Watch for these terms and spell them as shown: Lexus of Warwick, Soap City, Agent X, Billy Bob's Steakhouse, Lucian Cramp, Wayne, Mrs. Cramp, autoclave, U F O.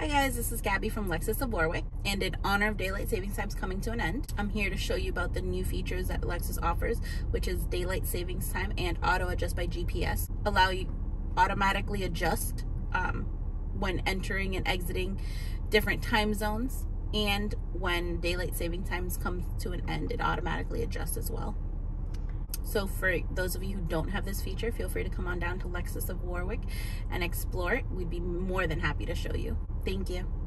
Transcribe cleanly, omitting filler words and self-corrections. Hi guys, this is Gabby from Lexus of Warwick, and in honor of daylight savings time's coming to an end, I'm here to show you about the new features that Lexus offers, which is daylight savings time and auto adjust by GPS. Allow you automatically adjust when entering and exiting different time zones, and when daylight saving times comes to an end, it automatically adjusts as well. So for those of you who don't have this feature, feel free to come on down to Lexus of Warwick and explore it. We'd be more than happy to show you. Thank you.